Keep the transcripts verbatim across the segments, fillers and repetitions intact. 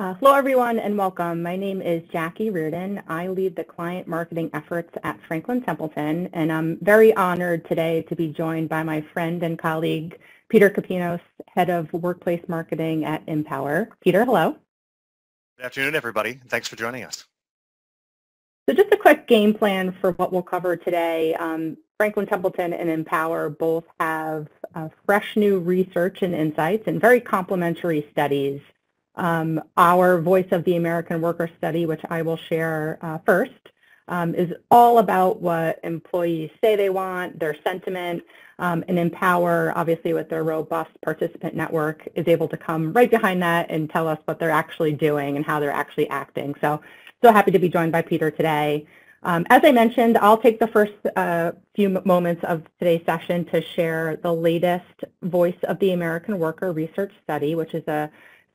Uh, hello, everyone, and welcome. My name is Jackie Reardon. I lead the client marketing efforts at Franklin Templeton, and I'm very honored today to be joined by my friend and colleague, Peter Kapinos, Head of Workplace Marketing at Empower. Peter, hello. Good afternoon, everybody. Thanks for joining us. So just a quick game plan for what we'll cover today. Um, Franklin Templeton and Empower both have uh, fresh new research and insights and very complementary studies. Um, our Voice of the American Worker Study, which I will share uh, first, um, is all about what employees say they want, their sentiment, um, and Empower, obviously with their robust participant network, is able to come right behind that and tell us what they're actually doing and how they're actually acting. So, so happy to be joined by Peter today. Um, as I mentioned, I'll take the first uh, few moments of today's session to share the latest Voice of the American Worker Research Study, which is a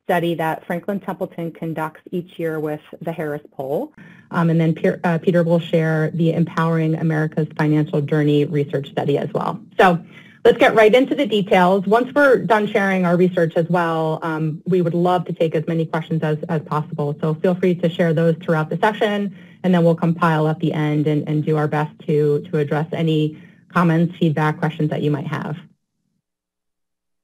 study that Franklin Templeton conducts each year with the Harris Poll. Um, and then Peter, uh, Peter will share the Empowering America's Financial Journey research study as well. So let's get right into the details. Once we're done sharing our research as well, um, we would love to take as many questions as, as possible. So feel free to share those throughout the session, and then we'll compile at the end and, and do our best to, to address any comments, feedback, questions that you might have.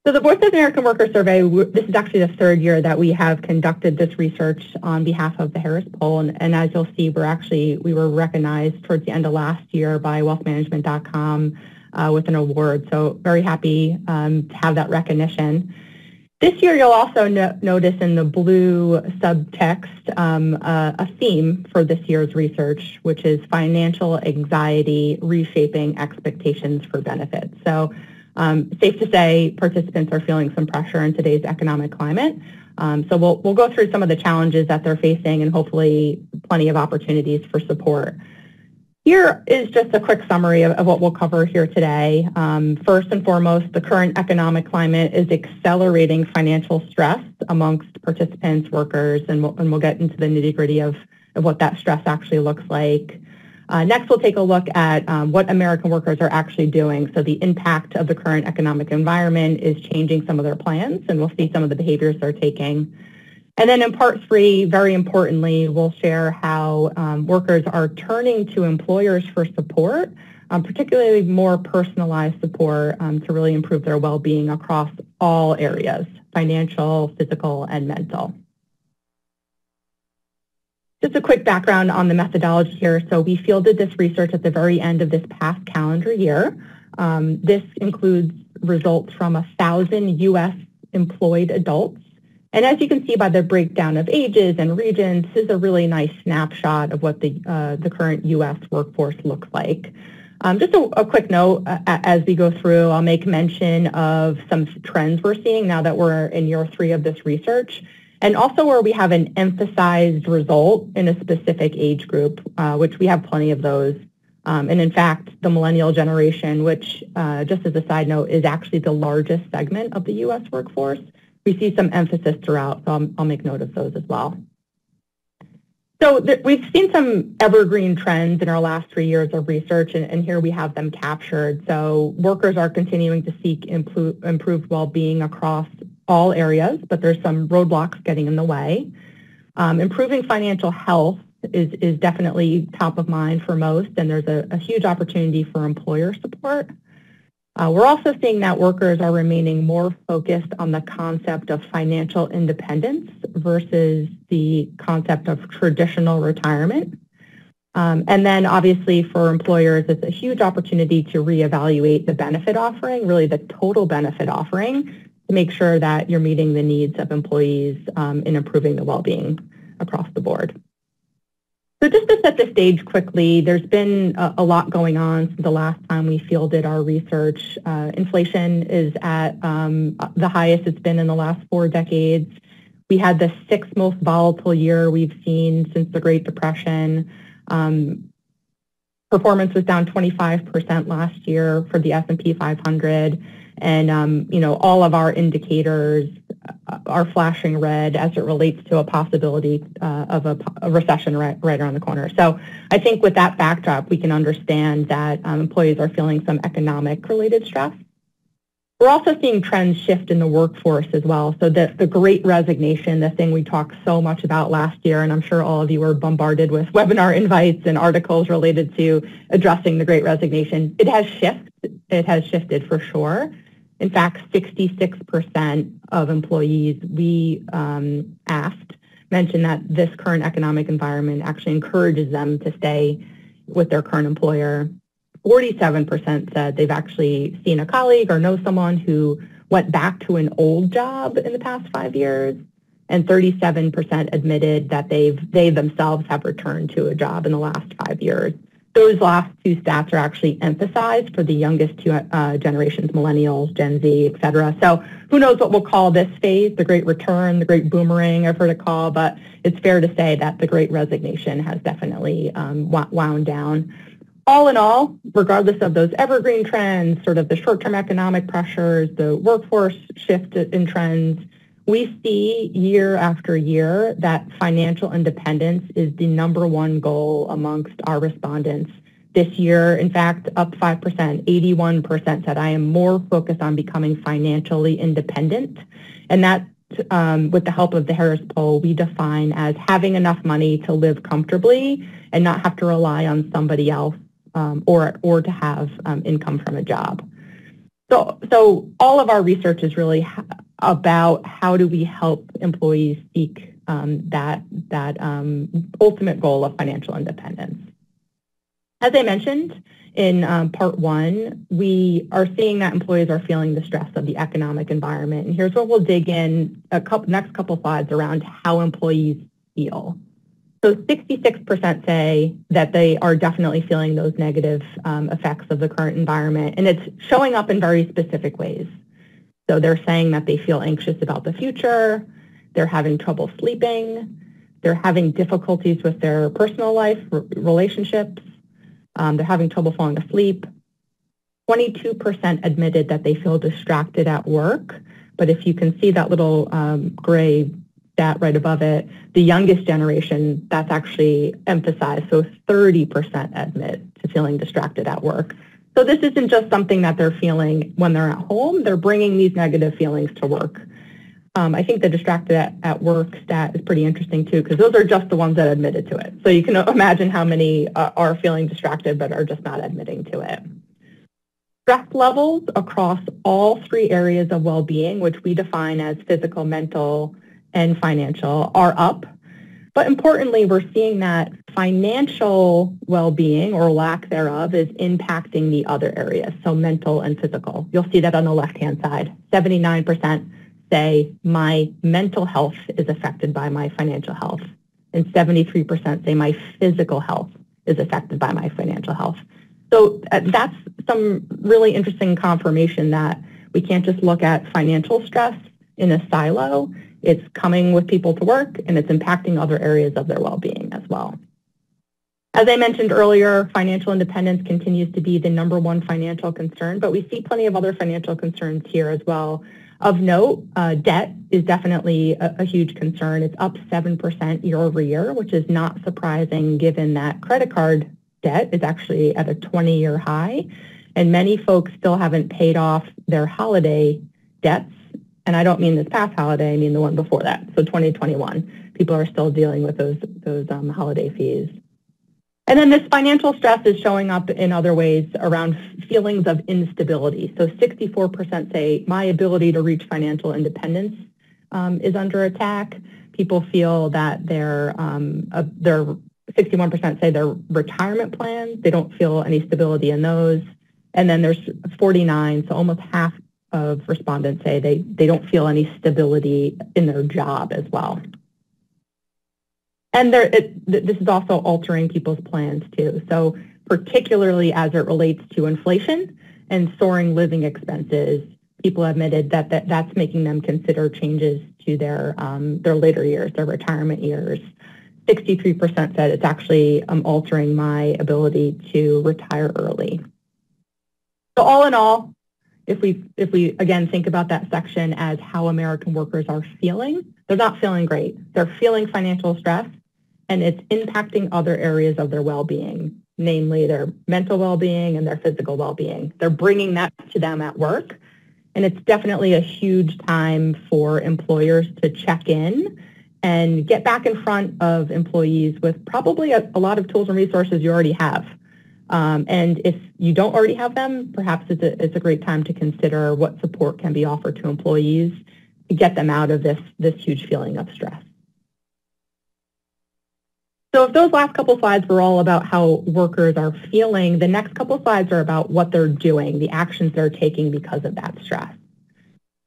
So the Voice of the American Worker Survey, this is actually the third year that we have conducted this research on behalf of the Harris Poll. And, and as you'll see, we're actually, we were recognized towards the end of last year by Wealthmanagement dot com uh, with an award. So very happy um, to have that recognition. This year, you'll also no notice in the blue subtext um, uh, a theme for this year's research, which is financial anxiety, reshaping expectations for benefits. So Um, safe to say, participants are feeling some pressure in today's economic climate. Um, so we'll, we'll go through some of the challenges that they're facing and hopefully plenty of opportunities for support. Here is just a quick summary of, of what we'll cover here today. Um, first and foremost, the current economic climate is accelerating financial stress amongst participants, workers, and we'll, and we'll get into the nitty-gritty of, of what that stress actually looks like. Uh, next, we'll take a look at um, what American workers are actually doing. So the impact of the current economic environment is changing some of their plans, and we'll see some of the behaviors they're taking. And then in part three, very importantly, we'll share how um, workers are turning to employers for support, um, particularly more personalized support um, to really improve their well-being across all areas, financial, physical, and mental. Just a quick background on the methodology here. So we fielded this research at the very end of this past calendar year. Um, this includes results from one thousand U S employed adults. And as you can see by the breakdown of ages and regions, this is a really nice snapshot of what the, uh, the current U S workforce looks like. Um, just a, a quick note uh, as we go through, I'll make mention of some trends we're seeing now that we're in year three of this research. And also where we have an emphasized result in a specific age group, uh, which we have plenty of those. Um, and in fact, the millennial generation, which uh, just as a side note, is actually the largest segment of the U S workforce. We see some emphasis throughout, so I'll, I'll make note of those as well. So there, we've seen some evergreen trends in our last three years of research, and, and here we have them captured. So workers are continuing to seek improve, improved well-being across all areas, but there's some roadblocks getting in the way. Um, improving financial health is, is definitely top of mind for most, and there's a, a huge opportunity for employer support. Uh, we're also seeing that workers are remaining more focused on the concept of financial independence versus the concept of traditional retirement. Um, and then obviously for employers, it's a huge opportunity to reevaluate the benefit offering, really the total benefit offering, make sure that you're meeting the needs of employees um, in improving the well-being across the board. So just to set the stage quickly, there's been a, a lot going on since the last time we fielded our research. Uh, inflation is at um, the highest it's been in the last four decades. We had the sixth most volatile year we've seen since the Great Depression. Um, performance was down twenty-five percent last year for the S and P five hundred. And, um, you know, all of our indicators are flashing red as it relates to a possibility uh, of a, a recession right, right around the corner. So I think with that backdrop, we can understand that um, employees are feeling some economic related stress. We're also seeing trends shift in the workforce as well. So the, the great resignation, the thing we talked so much about last year, and I'm sure all of you were bombarded with webinar invites and articles related to addressing the great resignation. It has shifted. It has shifted for sure. In fact, sixty-six percent of employees we um, asked mentioned that this current economic environment actually encourages them to stay with their current employer. forty-seven percent said they've actually seen a colleague or know someone who went back to an old job in the past five years, and thirty-seven percent admitted that they've they themselves have returned to a job in the last five years. Those last two stats are actually emphasized for the youngest two uh, generations, millennials, Gen Z, et cetera. So who knows what we'll call this phase, the great return, the great boomerang, I've heard it called, but it's fair to say that the great resignation has definitely um, wound down. All in all, regardless of those evergreen trends, sort of the short-term economic pressures, the workforce shift in trends, we see year after year that financial independence is the number one goal amongst our respondents. This year, in fact, up five percent, eighty-one percent said, I am more focused on becoming financially independent. And that, um, with the help of the Harris Poll, we define as having enough money to live comfortably and not have to rely on somebody else. Um, or, or to have um, income from a job. So, so all of our research is really ha about how do we help employees seek um, that, that um, ultimate goal of financial independence. As I mentioned in um, part one, we are seeing that employees are feeling the stress of the economic environment. And here's where we'll dig in a couple, next couple slides around how employees feel. So sixty-six percent say that they are definitely feeling those negative um, effects of the current environment, and it's showing up in very specific ways. So they're saying that they feel anxious about the future, they're having trouble sleeping, they're having difficulties with their personal life, relationships, um, they're having trouble falling asleep. twenty-two percent admitted that they feel distracted at work, but if you can see that little um, gray that right above it, the youngest generation, that's actually emphasized. So thirty percent admit to feeling distracted at work. So this isn't just something that they're feeling when they're at home. They're bringing these negative feelings to work. Um, I think the distracted at, at work stat is pretty interesting too, because those are just the ones that admitted to it. So you can imagine how many uh, are feeling distracted but are just not admitting to it. Stress levels across all three areas of well-being, which we define as physical, mental, and financial, are up. But importantly, we're seeing that financial well-being or lack thereof is impacting the other areas, so mental and physical. You'll see that on the left-hand side. seventy-nine percent say my mental health is affected by my financial health, and seventy-three percent say my physical health is affected by my financial health. So that's some really interesting confirmation that we can't just look at financial stress in a silo. It's coming with people to work, and it's impacting other areas of their well-being as well. As I mentioned earlier, financial independence continues to be the number one financial concern, but we see plenty of other financial concerns here as well. Of note, uh, debt is definitely a, a huge concern. It's up seven percent year over year, which is not surprising given that credit card debt is actually at a twenty-year high, and many folks still haven't paid off their holiday debts. And I don't mean this past holiday, I mean the one before that, so twenty twenty-one. People are still dealing with those, those um, holiday fees. And then this financial stress is showing up in other ways around feelings of instability. So sixty-four percent say my ability to reach financial independence um, is under attack. People feel that their, um, uh, their sixty-one percent say their retirement plans, they don't feel any stability in those. And then there's forty-nine, so almost half of respondents say they, they don't feel any stability in their job as well. And there, it, this is also altering people's plans too. So particularly as it relates to inflation and soaring living expenses, people admitted that, that that's making them consider changes to their, um, their later years, their retirement years. sixty-three percent said it's actually um, altering my ability to retire early. So all in all, If we, if we, again, think about that section as how American workers are feeling, they're not feeling great. They're feeling financial stress, and it's impacting other areas of their well-being, namely their mental well-being and their physical well-being. They're bringing that to them at work, And it's definitely a huge time for employers to check in and get back in front of employees with probably a, a lot of tools and resources you already have. Um, and if you don't already have them, perhaps it's a, it's a great time to consider what support can be offered to employees to get them out of this, this huge feeling of stress. So if those last couple slides were all about how workers are feeling, the next couple slides are about what they're doing, the actions they're taking because of that stress.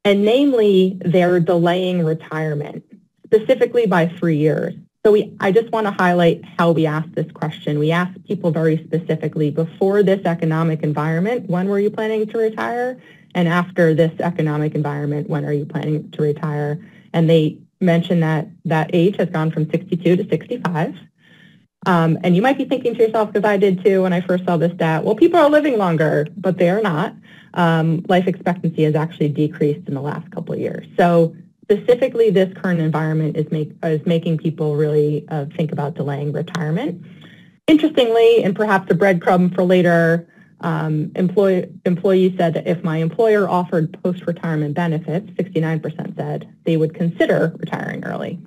And namely, they're delaying retirement, specifically by three years. So we, I just want to highlight how we asked this question. We asked people very specifically, before this economic environment, when were you planning to retire? And after this economic environment, when are you planning to retire? And they mentioned that that age has gone from sixty-two to sixty-five. Um, and you might be thinking to yourself, because I did too when I first saw this stat, well, people are living longer, but they are not. Um, life expectancy has actually decreased in the last couple of years. So specifically, this current environment is, make, is making people really uh, think about delaying retirement. Interestingly, and perhaps a breadcrumb for later, um, employee, employees said that if my employer offered post-retirement benefits, sixty-nine percent said they would consider retiring early.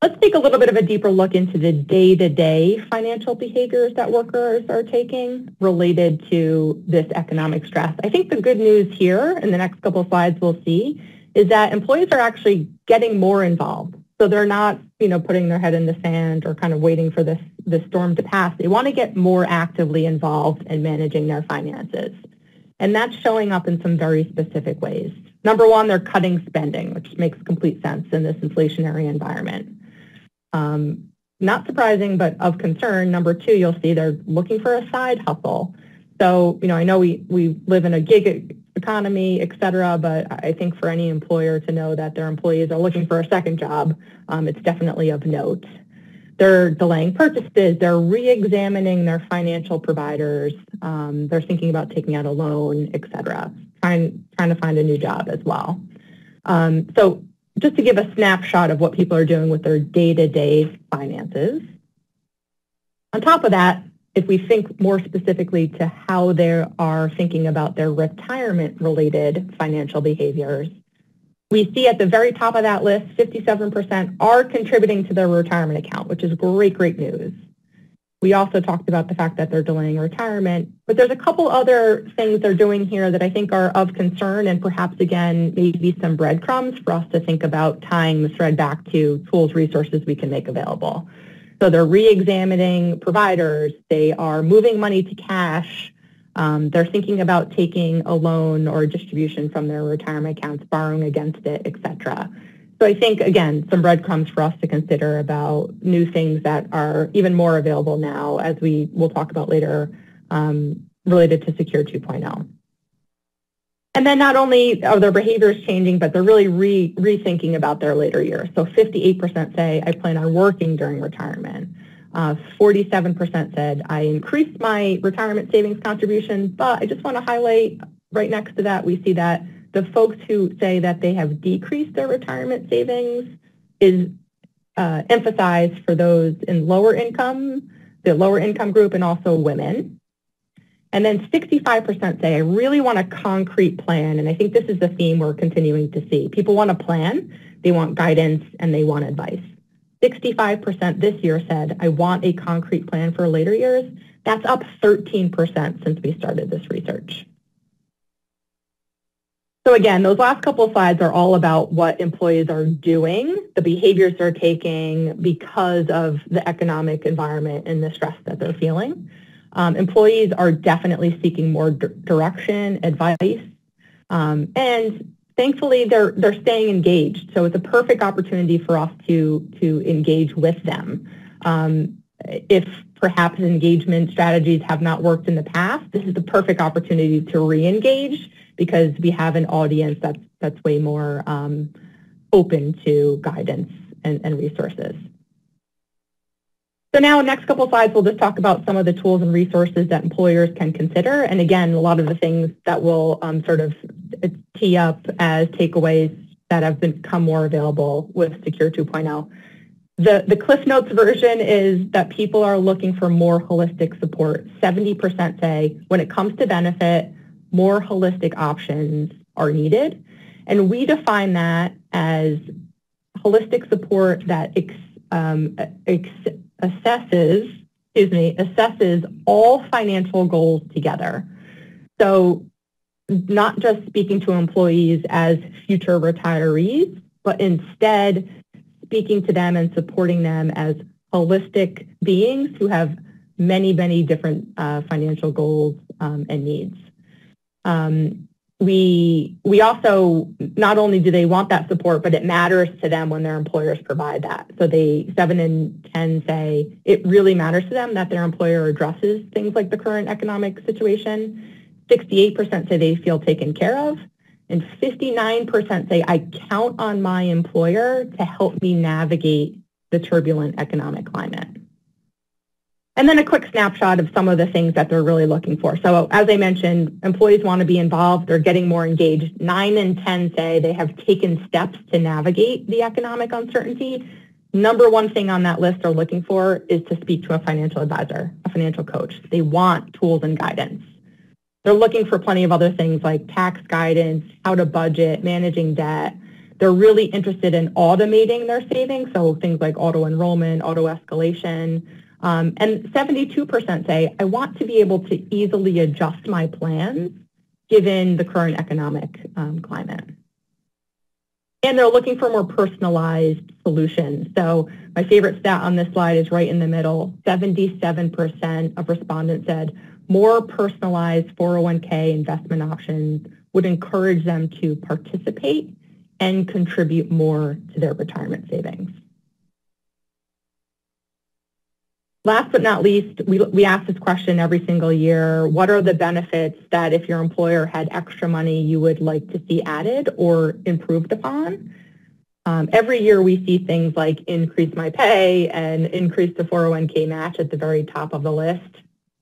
Let's take a little bit of a deeper look into the day-to-day financial behaviors that workers are taking related to this economic stress. I think the good news here, in the next couple of slides we'll see, is that employees are actually getting more involved. So they're not, you know, putting their head in the sand or kind of waiting for this, this storm to pass. They want to get more actively involved in managing their finances. And that's showing up in some very specific ways. Number one, they're cutting spending, which makes complete sense in this inflationary environment. Um, not surprising, but of concern, number two, you'll see they're looking for a side hustle. So, you know, I know we, we live in a gig economy, et cetera, but I think for any employer to know that their employees are looking for a second job, um, it's definitely of note. They're delaying purchases. They're re-examining their financial providers. Um, they're thinking about taking out a loan, et cetera, trying, trying to find a new job as well. Um, so, just to give a snapshot of what people are doing with their day-to-day finances. On top of that, if we think more specifically to how they are thinking about their retirement-related financial behaviors, we see at the very top of that list, fifty-seven percent are contributing to their retirement account, which is great, great news. We also talked about the fact that they're delaying retirement, but there's a couple other things they're doing here that I think are of concern and perhaps, again, maybe some breadcrumbs for us to think about tying the thread back to tools, resources we can make available. So they're re-examining providers. They are moving money to cash. Um, they're thinking about taking a loan or a distribution from their retirement accounts, borrowing against it, et cetera. So I think, again, some breadcrumbs for us to consider about new things that are even more available now, as we will talk about later, um, related to Secure two point oh. And then not only are their behaviors changing, but they're really re rethinking about their later years. So fifty-eight percent say, I plan on working during retirement. Uh, forty-seven percent said, I increased my retirement savings contribution, but I just want to highlight right next to that, we see that the folks who say that they have decreased their retirement savings is uh, emphasized for those in lower income, the lower income group, and also women. And then sixty-five percent say, I really want a concrete plan. And I think this is the theme we're continuing to see. People want a plan, they want guidance, and they want advice. sixty-five percent this year said, I want a concrete plan for later years. That's up thirteen percent since we started this research. So again, those last couple of slides are all about what employees are doing, the behaviors they're taking because of the economic environment and the stress that they're feeling. Um, employees are definitely seeking more direction, advice, um, and thankfully they're, they're staying engaged. So it's a perfect opportunity for us to, to engage with them. Um, if perhaps engagement strategies have not worked in the past, this is the perfect opportunity to re-engage, because we have an audience that's, that's way more um, open to guidance and, and resources. So now, next couple of slides, we'll just talk about some of the tools and resources that employers can consider. And again, a lot of the things that will um, sort of tee up as takeaways that have become more available with Secure two point oh. The, the Cliff Notes version is that people are looking for more holistic support. seventy percent say, when it comes to benefit, more holistic options are needed. And we define that as holistic support that ex, um, ex, assesses, excuse me, assesses all financial goals together. So not just speaking to employees as future retirees, but instead speaking to them and supporting them as holistic beings who have many, many different uh, financial goals um, and needs. Um, we, we also, not only do they want that support, but it matters to them when their employers provide that. So they, seven in ten say it really matters to them that their employer addresses things like the current economic situation. sixty-eight percent say they feel taken care of, and fifty-nine percent say I count on my employer to help me navigate the turbulent economic climate. And then a quick snapshot of some of the things that they're really looking for. So as I mentioned, employees want to be involved. They're getting more engaged. nine in ten say they have taken steps to navigate the economic uncertainty. Number one thing on that list they're looking for is to speak to a financial advisor, a financial coach. They want tools and guidance. They're looking for plenty of other things like tax guidance, how to budget, managing debt. They're really interested in automating their savings, so things like auto-enrollment, auto-escalation. Um, and seventy-two percent say, I want to be able to easily adjust my plans given the current economic um, climate. And they're looking for more personalized solutions. So my favorite stat on this slide is right in the middle. seventy-seven percent of respondents said, more personalized four oh one K investment options would encourage them to participate and contribute more to their retirement savings. Last but not least, we, we ask this question every single year. What are the benefits that if your employer had extra money you would like to see added or improved upon? Um, every year we see things like increase my pay and increase the four oh one K match at the very top of the list.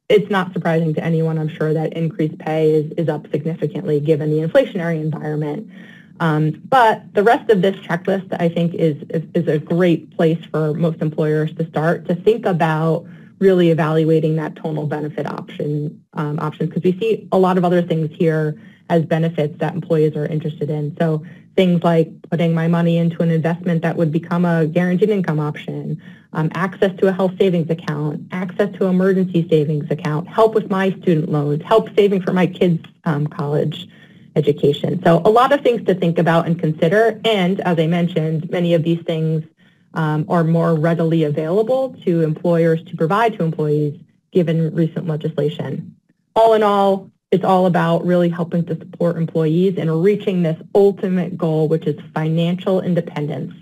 It's not surprising to anyone, I'm sure, that increased pay is, is up significantly given the inflationary environment. Um, but the rest of this checklist, I think, is, is, is a great place for most employers to start to think about really evaluating that total benefit option um, options, because we see a lot of other things here as benefits that employees are interested in. So things like putting my money into an investment that would become a guaranteed income option, Um, access to a health savings account, access to emergency savings account, help with my student loans, help saving for my kids' um, college education. So a lot of things to think about and consider. And as I mentioned, many of these things um, are more readily available to employers to provide to employees given recent legislation. All in all, it's all about really helping to support employees in reaching this ultimate goal, which is financial independence.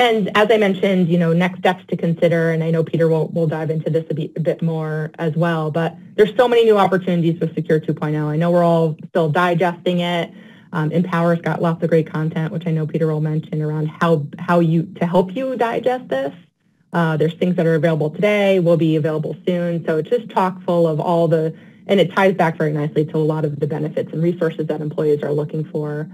And as I mentioned, you know, next steps to consider, and I know Peter will, will dive into this a bit, a bit more as well, but there's so many new opportunities with Secure two point oh. I know we're all still digesting it. Um, Empower's got lots of great content, which I know Peter will mention around how, how you to help you digest this. Uh, there's things that are available today, will be available soon. So it's just chock full of all the, and it ties back very nicely to a lot of the benefits and resources that employees are looking for.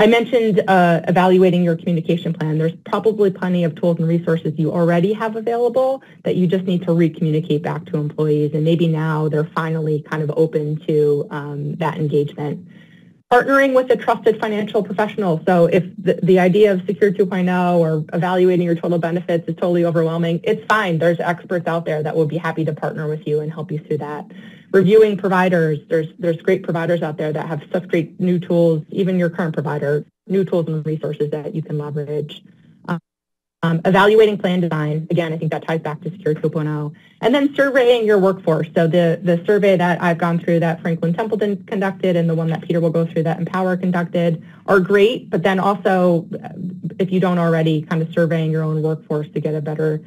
I mentioned uh, evaluating your communication plan. There's probably plenty of tools and resources you already have available that you just need to re-communicate back to employees, and maybe now they're finally kind of open to um, that engagement. Partnering with a trusted financial professional. So if the, the idea of Secure two point oh or evaluating your total benefits is totally overwhelming, it's fine. There's experts out there that will be happy to partner with you and help you through that. Reviewing providers. There's, there's great providers out there that have such great new tools, even your current provider, new tools and resources that you can leverage. Um, evaluating plan design, again, I think that ties back to Secure two point oh. And then surveying your workforce. So the, the survey that I've gone through that Franklin Templeton conducted and the one that Peter will go through that Empower conducted are great, but then also, if you don't already, kind of surveying your own workforce to get a better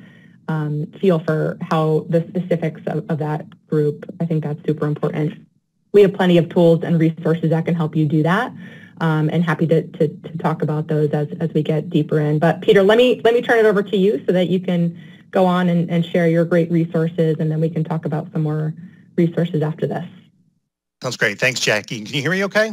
um, feel for how the specifics of, of that group, I think that's super important. We have plenty of tools and resources that can help you do that. Um, and happy to, to, to talk about those as, as we get deeper in. But Peter, let me let me turn it over to you so that you can go on and, and share your great resources, and then we can talk about some more resources after this. Sounds great. Thanks, Jackie. Can you hear me okay?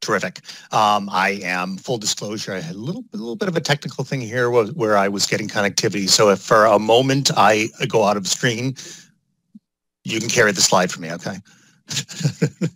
Terrific. Um, I am, full disclosure, I had a little, a little bit of a technical thing here where I was getting connectivity. So if for a moment I go out of screen, You can carry the slide for me, okay?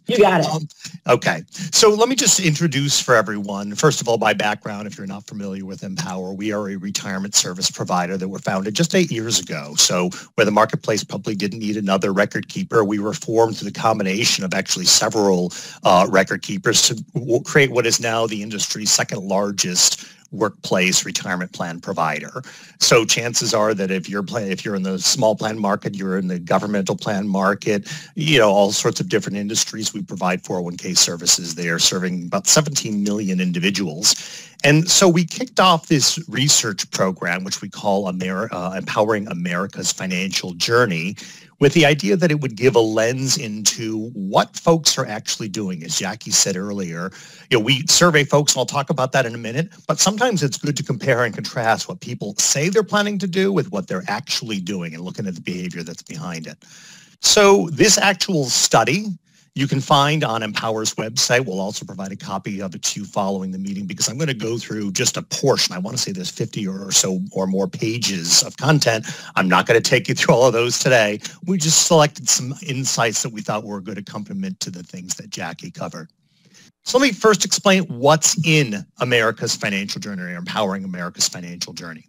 You got it. Um, okay. So let me just introduce for everyone, first of all, by background, if you're not familiar with Empower, we are a retirement service provider that were founded just eight years ago. So where the marketplace probably didn't need another record keeper, we were formed through the combination of actually several uh, record keepers to create what is now the industry's second largest workplace retirement plan provider. So chances are that if you're plan, if you're in the small plan market, you're in the governmental plan market, you know, all sorts of different industries, we provide four oh one K services there, serving about seventeen million individuals. And so we kicked off this research program, which we call Ameri- uh, Empowering America's Financial Journey, with the idea that it would give a lens into what folks are actually doing. As Jackie said earlier, you know, we survey folks, and I'll talk about that in a minute, but sometimes it's good to compare and contrast what people say they're planning to do with what they're actually doing and looking at the behavior that's behind it. So this actual study, you can find on Empower's website. We'll also provide a copy of it to you following the meeting, because I'm going to go through just a portion. I want to say there's fifty or so or more pages of content. I'm not going to take you through all of those today. We just selected some insights that we thought were a good accompaniment to the things that Jackie covered. So let me first explain what's in America's Financial Journey, or Empowering America's Financial Journey.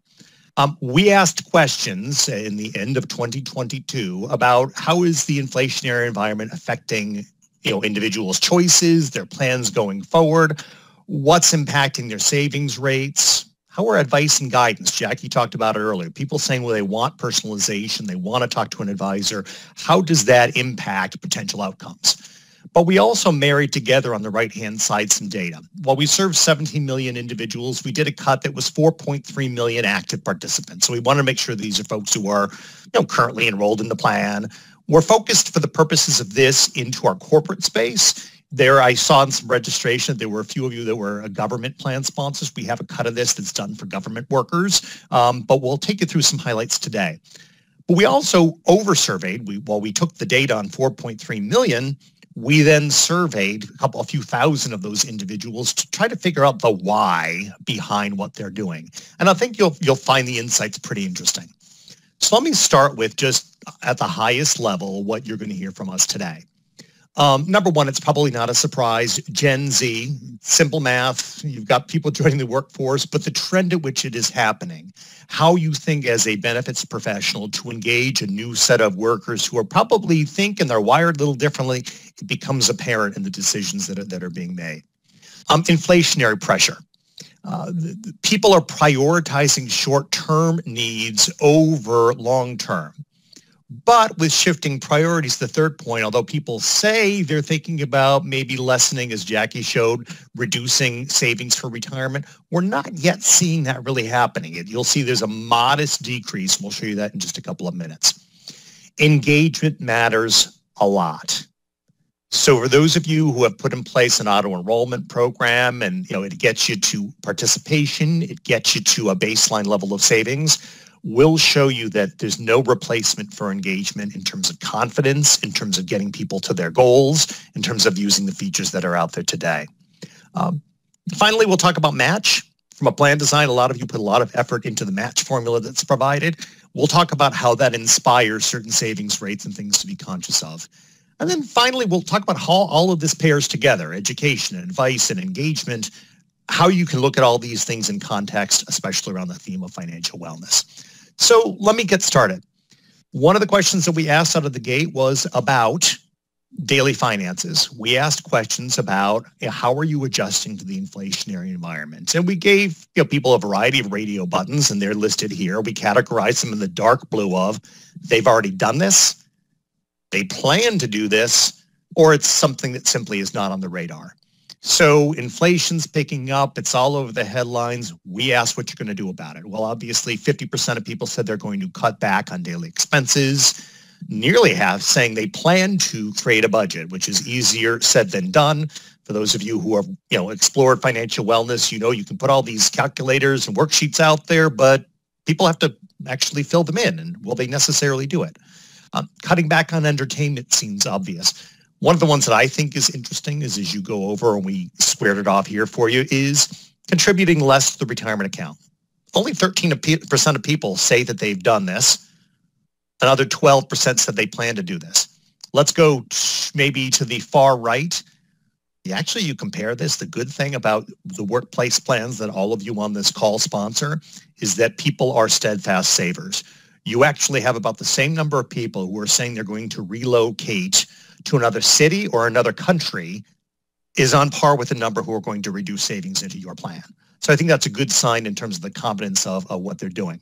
Um, we asked questions in the end of twenty twenty-two about how is the inflationary environment affecting, you know, individuals' choices, their plans going forward, what's impacting their savings rates, how are advice and guidance? Jackie talked about it earlier. People saying, well, they want personalization, they want to talk to an advisor. How does that impact potential outcomes? But we also married together on the right-hand side some data. While we served seventeen million individuals, we did a cut that was four point three million active participants. So we want to make sure these are folks who are, you know, currently enrolled in the plan. We're focused for the purposes of this into our corporate space. There, I saw in some registration, there were a few of you that were government plan sponsors. We have a cut of this that's done for government workers, um, but we'll take you through some highlights today. But we also over-surveyed. We, while we took the data on four point three million, we then surveyed a couple, a few thousand of those individuals to try to figure out the why behind what they're doing. And I think you'll, you'll find the insights pretty interesting. So let me start with just at the highest level what you're going to hear from us today. Um, number one, it's probably not a surprise. Gen Z, simple math, you've got people joining the workforce, but the trend at which it is happening, how you think as a benefits professional to engage a new set of workers who are probably thinking they're wired a little differently, it becomes apparent in the decisions that are, that are being made. Um, inflationary pressure. Uh, the, the people are prioritizing short-term needs over long-term. But with shifting priorities, the third point, although people say they're thinking about maybe lessening, as Jackie showed, reducing savings for retirement, we're not yet seeing that really happening. You'll see there's a modest decrease. We'll show you that in just a couple of minutes. Engagement matters a lot. So for those of you who have put in place an auto-enrollment program, and you know it gets you to participation, it gets you to a baseline level of savings, we'll show you that there's no replacement for engagement in terms of confidence, in terms of getting people to their goals, in terms of using the features that are out there today. Um, finally, we'll talk about match. From a plan design, a lot of you put a lot of effort into the match formula that's provided. We'll talk about how that inspires certain savings rates and things to be conscious of. And then finally, we'll talk about how all of this pairs together, education and advice and engagement, how you can look at all these things in context, especially around the theme of financial wellness. So let me get started. One of the questions that we asked out of the gate was about daily finances. We asked questions about, you know, how are you adjusting to the inflationary environment? And we gave, you know, people a variety of radio buttons, and they're listed here. We categorized them in the dark blue of they've already done this, they plan to do this, or it's something that simply is not on the radar. So inflation's picking up. It's all over the headlines. We asked what you're going to do about it. Well, obviously, fifty percent of people said they're going to cut back on daily expenses. Nearly half saying they plan to create a budget, which is easier said than done. For those of you who have, you know, explored financial wellness, you know you can put all these calculators and worksheets out there, but people have to actually fill them in. And will they necessarily do it? Um, cutting back on entertainment seems obvious. One of the ones that I think is interesting is, as you go over, and we squared it off here for you, is contributing less to the retirement account. Only thirteen percent of people say that they've done this. Another twelve percent said they plan to do this. Let's go maybe to the far right. Actually, you compare this. The good thing about the workplace plans that all of you on this call sponsor is that people are steadfast savers. You actually have about the same number of people who are saying they're going to relocate to another city or another country is on par with the number who are going to reduce savings into your plan. So I think that's a good sign in terms of the confidence of, of what they're doing.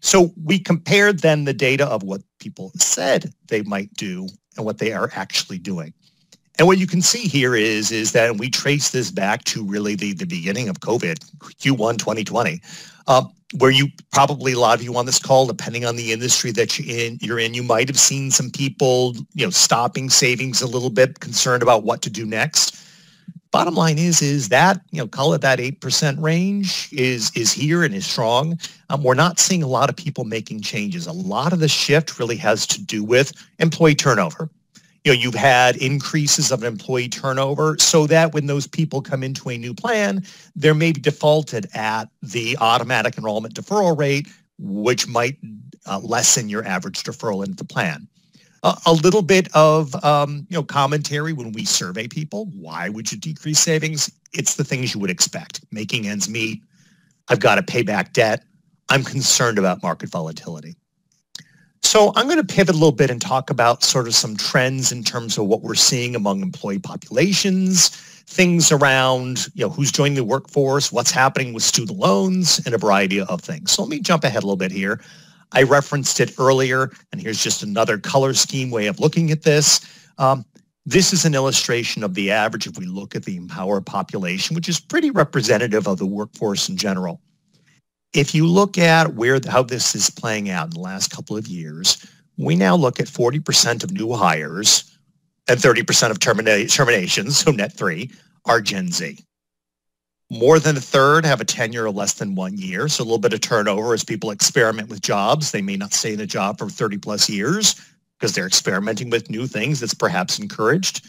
So we compared then the data of what people said they might do and what they are actually doing. And what you can see here is, is that we trace this back to really the, the beginning of COVID, Q one twenty twenty, uh, where you probably, a lot of you on this call, depending on the industry that you're in, you're in, you might have seen some people, you know, stopping savings a little bit, concerned about what to do next. Bottom line is, is that, you know, call it that eight percent range is, is here and is strong. Um, we're not seeing a lot of people making changes. A lot of the shift really has to do with employee turnover. You know, you've had increases of employee turnover so that when those people come into a new plan, they're maybe defaulted at the automatic enrollment deferral rate, which might uh, lessen your average deferral into the plan. Uh, a little bit of, um, you know, commentary when we survey people. Why would you decrease savings? It's the things you would expect. Making ends meet. I've got to pay back debt. I'm concerned about market volatility. So I'm going to pivot a little bit and talk about sort of some trends in terms of what we're seeing among employee populations, things around, you know, who's joining the workforce, what's happening with student loans, and a variety of things. So let me jump ahead a little bit here. I referenced it earlier, and here's just another color scheme way of looking at this. Um, this is an illustration of the average if we look at the Empower population, which is pretty representative of the workforce in general. If you look at where how this is playing out in the last couple of years, we now look at forty percent of new hires and thirty percent of termina terminations, so net three, are Gen Z. More than a third have a tenure of less than one year, so a little bit of turnover as people experiment with jobs. They may not stay in a job for thirty plus years because they're experimenting with new things that's perhaps encouraged.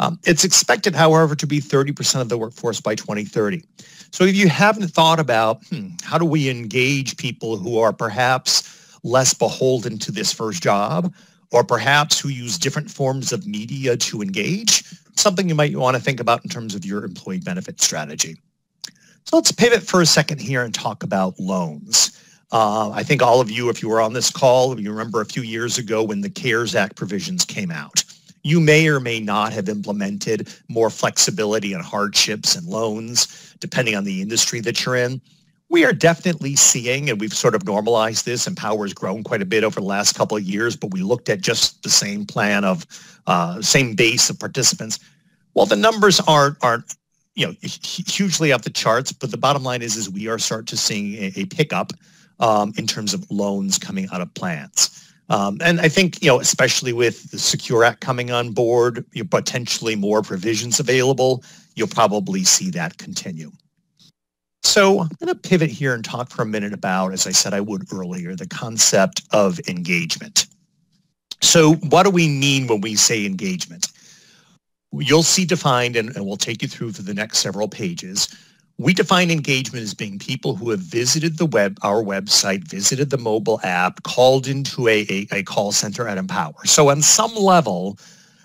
Um, it's expected, however, to be thirty percent of the workforce by twenty thirty. So if you haven't thought about hmm, how do we engage people who are perhaps less beholden to this first job, or perhaps who use different forms of media to engage, something you might want to think about in terms of your employee benefit strategy. So let's pivot for a second here and talk about loans. Uh, I think all of you, if you were on this call, you remember a few years ago when the CARES Act provisions came out. You may or may not have implemented more flexibility and hardships and loans, depending on the industry that you're in. We are definitely seeing, and we've sort of normalized this, Empower has grown quite a bit over the last couple of years, but we looked at just the same plan of, uh, same base of participants. Well, the numbers aren't, aren't you know, hugely off the charts, but the bottom line is, is we are starting to see a, a pickup um, in terms of loans coming out of plans. Um, and I think, you know, especially with the Secure Act coming on board, you know, potentially more provisions available, you'll probably see that continue. So I'm going to pivot here and talk for a minute about, as I said I would earlier, the concept of engagement. So what do we mean when we say engagement? You'll see defined, and, and we'll take you through for the next several pages, we define engagement as being people who have visited the web, our website, visited the mobile app, called into a, a, a call center at Empower. So on some level,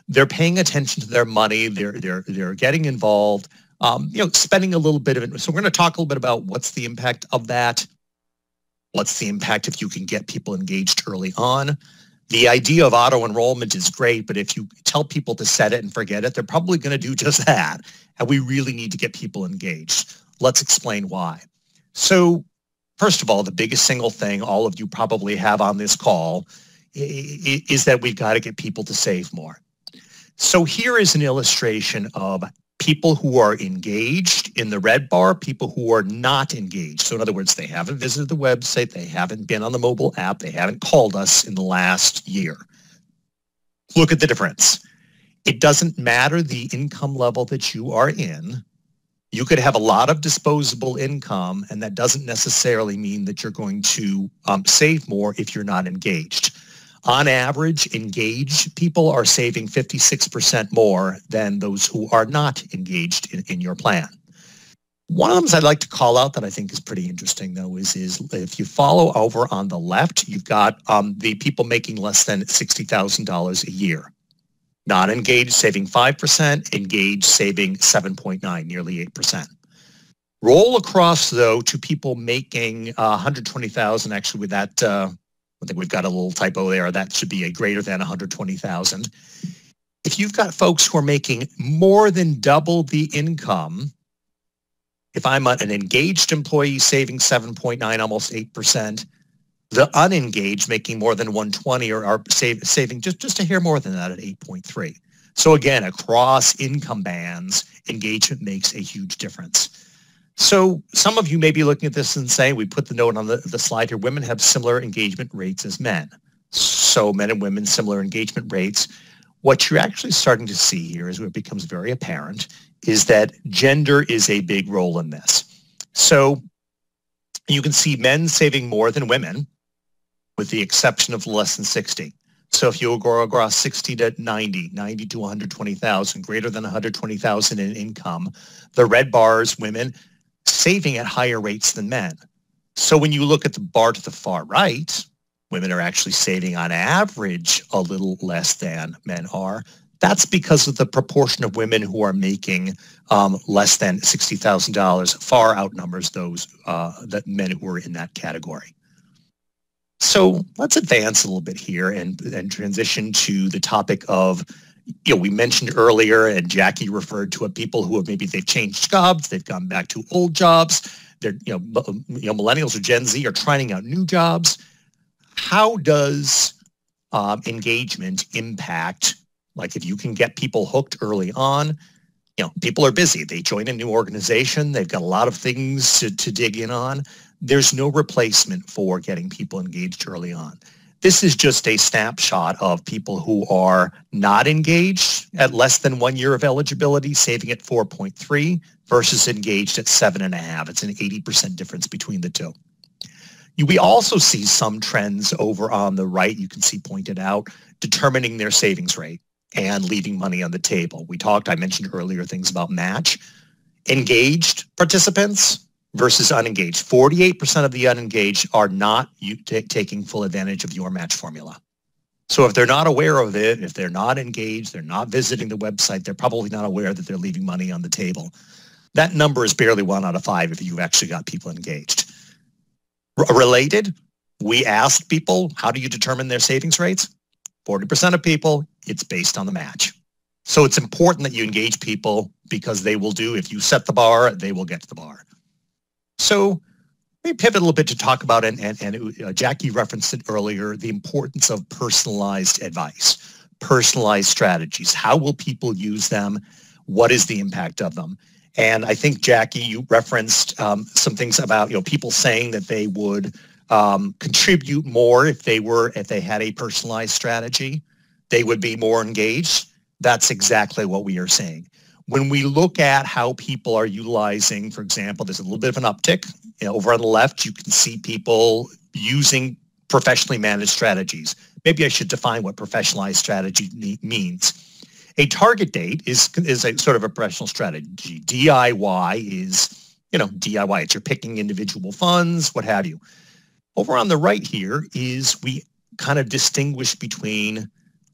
they're paying attention to their money, they're, they're, they're getting involved, um, you know, spending a little bit of it. So we're going to talk a little bit about what's the impact of that, what's the impact if you can get people engaged early on. The idea of auto-enrollment is great, but if you tell people to set it and forget it, they're probably going to do just that. And we really need to get people engaged. Let's explain why. So first of all, the biggest single thing all of you probably have on this call is that we've got to get people to save more. So here is an illustration of people who are engaged in the red bar, people who are not engaged. So in other words, they haven't visited the website, they haven't been on the mobile app, they haven't called us in the last year. Look at the difference. It doesn't matter the income level that you are in. You could have a lot of disposable income, and that doesn't necessarily mean that you're going to um, save more if you're not engaged. On average, engaged people are saving fifty-six percent more than those who are not engaged in, in your plan. One of the things I'd like to call out that I think is pretty interesting, though, is, is if you follow over on the left, you've got um, the people making less than sixty thousand dollars a year. Not engaged saving five percent, engaged saving seven point nine, nearly eight percent. Roll across, though, to people making uh, one hundred twenty thousand dollars. Actually, with that, uh, I think we've got a little typo there. That should be a greater than one hundred twenty thousand dollars. If you've got folks who are making more than double the income, if I'm an engaged employee saving seven point nine, almost eight percent, the unengaged making more than one hundred twenty or are save, saving just, just a hair more than that at eight point three. So again, across income bands, engagement makes a huge difference. So some of you may be looking at this and saying, we put the note on the, the slide here, women have similar engagement rates as men. So men and women, similar engagement rates. What you're actually starting to see here is what becomes very apparent is that gender is a big role in this. So you can see men saving more than women, with the exception of less than sixty. So if you go across sixty to ninety, ninety to one hundred twenty thousand, greater than one hundred twenty thousand in income, the red bars, women saving at higher rates than men. So when you look at the bar to the far right, women are actually saving on average a little less than men are. That's because of the proportion of women who are making um, less than sixty thousand dollars far outnumbers those uh, that men who are in that category. So let's advance a little bit here and, and transition to the topic of, you know, we mentioned earlier, and Jackie referred to it, people who have maybe they've changed jobs, they've gone back to old jobs, they're, you know, you know millennials or Gen Z are trying out new jobs. How does um, engagement impact? Like if you can get people hooked early on, you know, people are busy. They join a new organization. They've got a lot of things to, to dig in on. There's no replacement for getting people engaged early on. This is just a snapshot of people who are not engaged at less than one year of eligibility, saving at four point three versus engaged at seven and a half. It's an eighty percent difference between the two. We also see some trends over on the right, you can see pointed out, determining their savings rate and leaving money on the table. We talked, I mentioned earlier things about match. Engaged participants versus unengaged. forty-eight percent of the unengaged are not taking full advantage of your match formula. So if they're not aware of it, if they're not engaged, they're not visiting the website, they're probably not aware that they're leaving money on the table. That number is barely one out of five if you've actually got people engaged. Related, we asked people, how do you determine their savings rates? forty percent of people, it's based on the match. So it's important that you engage people because they will do, if you set the bar, they will get to the bar. So let me pivot a little bit to talk about, and, and, and it, uh, Jackie referenced it earlier, the importance of personalized advice, personalized strategies. How will people use them? What is the impact of them? And I think, Jackie, you referenced um, some things about, you know, people saying that they would Um, contribute more if they were, if they had a personalized strategy, they would be more engaged. That's exactly what we are saying. When we look at how people are utilizing, for example, there's a little bit of an uptick. You know, over on the left, you can see people using professionally managed strategies. Maybe I should define what professionalized strategy means. A target date is, is a sort of a professional strategy. D I Y is, you know, D I Y. It's you're picking individual funds, what have you. Over on the right here is we kind of distinguish between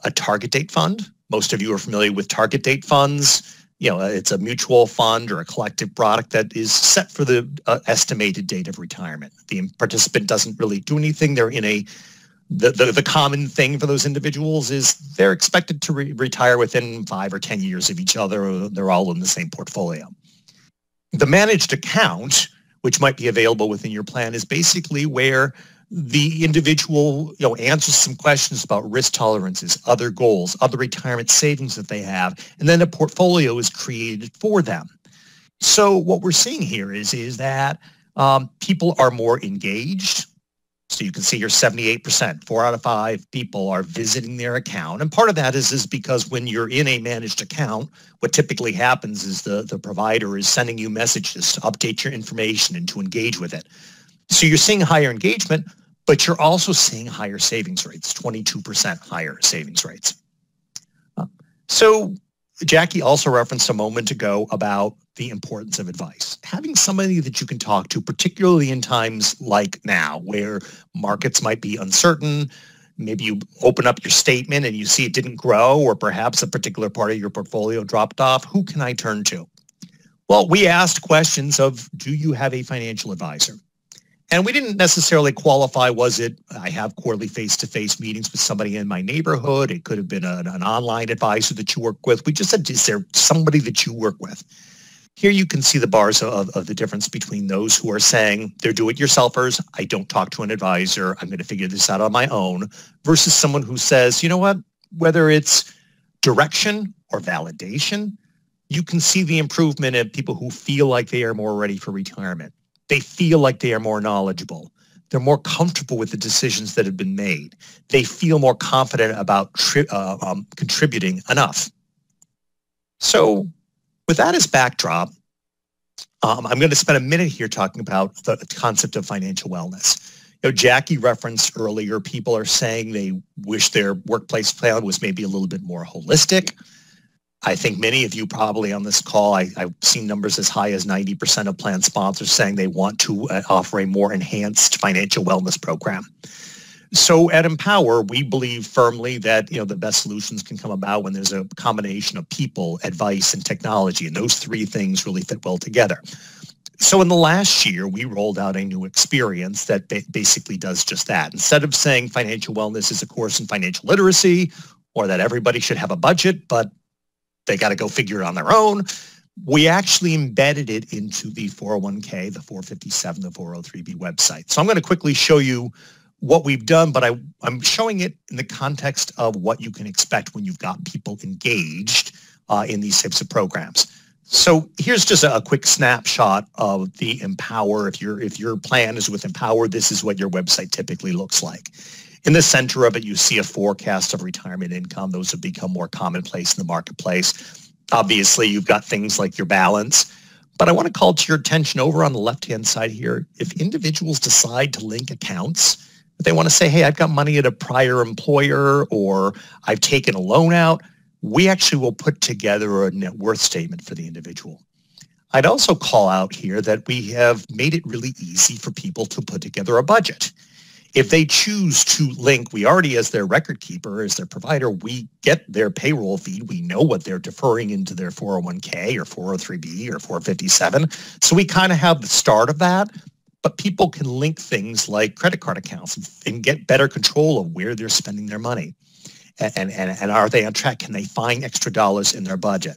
a target date fund. Most of you are familiar with target date funds. You know, it's a mutual fund or a collective product that is set for the uh, estimated date of retirement. The participant doesn't really do anything. They're in a, the, the, the common thing for those individuals is they're expected to re retire within five or ten years of each other. Or they're all in the same portfolio. The managed account, which might be available within your plan, is basically where the individual, you know, answers some questions about risk tolerances, other goals, other retirement savings that they have, and then a portfolio is created for them. So what we're seeing here is, is that um, people are more engaged. So you can see here seventy-eight percent, four out of five people are visiting their account. And part of that is, is because when you're in a managed account, what typically happens is the, the provider is sending you messages to update your information and to engage with it. So you're seeing higher engagement, but you're also seeing higher savings rates, twenty-two percent higher savings rates. So Jackie also referenced a moment ago about the importance of advice. Having somebody that you can talk to, particularly in times like now where markets might be uncertain, maybe you open up your statement and you see it didn't grow, or perhaps a particular part of your portfolio dropped off. Who can I turn to? Well, we asked questions of, do you have a financial advisor? And we didn't necessarily qualify, was it, I have quarterly face-to-face meetings with somebody in my neighborhood. It could have been an, an online advisor that you work with. We just said, is there somebody that you work with? Here you can see the bars of, of the difference between those who are saying they're do-it-yourselfers, I don't talk to an advisor, I'm going to figure this out on my own, versus someone who says, you know what, whether it's direction or validation, you can see the improvement in people who feel like they are more ready for retirement. They feel like they are more knowledgeable. They're more comfortable with the decisions that have been made. They feel more confident about tri uh, um, contributing enough. So with that as backdrop, um, I'm going to spend a minute here talking about the concept of financial wellness. You know, Jackie referenced earlier, people are saying they wish their workplace plan was maybe a little bit more holistic. I think many of you probably on this call, I, I've seen numbers as high as ninety percent of plan sponsors saying they want to uh, offer a more enhanced financial wellness program. So at Empower, we believe firmly that, you know, the best solutions can come about when there's a combination of people, advice, and technology, and those three things really fit well together. So in the last year, we rolled out a new experience that ba- basically does just that. Instead of saying financial wellness is a course in financial literacy, or that everybody should have a budget, but they got to go figure it on their own, we actually embedded it into the four oh one K, the four fifty-seven, the four oh three B website. So I'm going to quickly show you what we've done, but I, I'm showing it in the context of what you can expect when you've got people engaged uh, in these types of programs. So here's just a, a quick snapshot of the Empower. If, you're, if your plan is with Empower, this is what your website typically looks like. In the center of it, you see a forecast of retirement income. Those have become more commonplace in the marketplace. Obviously, you've got things like your balance. But I want to call to your attention over on the left-hand side here, if individuals decide to link accounts, if they want to say, hey, I've got money at a prior employer, or I've taken a loan out, we actually will put together a net worth statement for the individual. I'd also call out here that we have made it really easy for people to put together a budget. If they choose to link, we already, as their record keeper, as their provider, we get their payroll feed. We know what they're deferring into their four oh one K or four oh three B or four fifty-seven. So we kind of have the start of that, but people can link things like credit card accounts and get better control of where they're spending their money. And, and, and are they on track? Can they find extra dollars in their budget?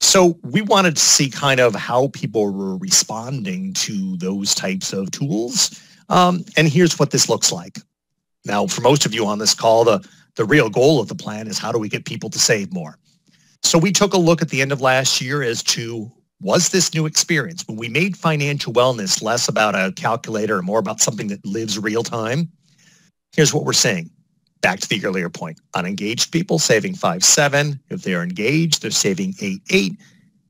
So we wanted to see kind of how people were responding to those types of tools. Um, and here's what this looks like. Now, for most of you on this call, the, the real goal of the plan is how do we get people to save more? So we took a look at the end of last year as to, was this new experience, when we made financial wellness less about a calculator and more about something that lives real time, here's what we're seeing. Back to the earlier point, unengaged people saving five seven. If they're engaged, they're saving eight eight.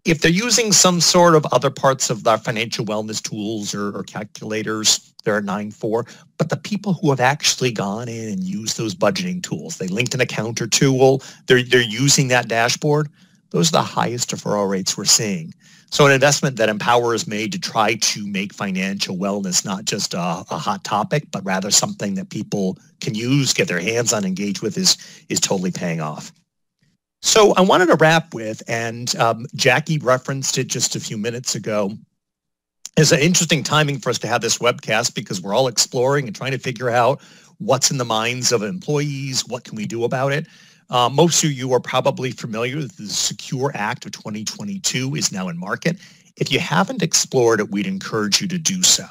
If they're using some sort of other parts of our financial wellness tools or, or calculators, they're at nine four. But the people who have actually gone in and used those budgeting tools, they linked an account or tool, they're, they're using that dashboard, those are the highest deferral rates we're seeing. So an investment that Empower has made to try to make financial wellness not just a, a hot topic, but rather something that people can use, get their hands on, engage with, is, is totally paying off. So I wanted to wrap with, and um, Jackie referenced it just a few minutes ago, it's an interesting timing for us to have this webcast because we're all exploring and trying to figure out what's in the minds of employees, what can we do about it. Uh, most of you are probably familiar with the Secure Act of twenty twenty-two is now in market. If you haven't explored it, we'd encourage you to do so.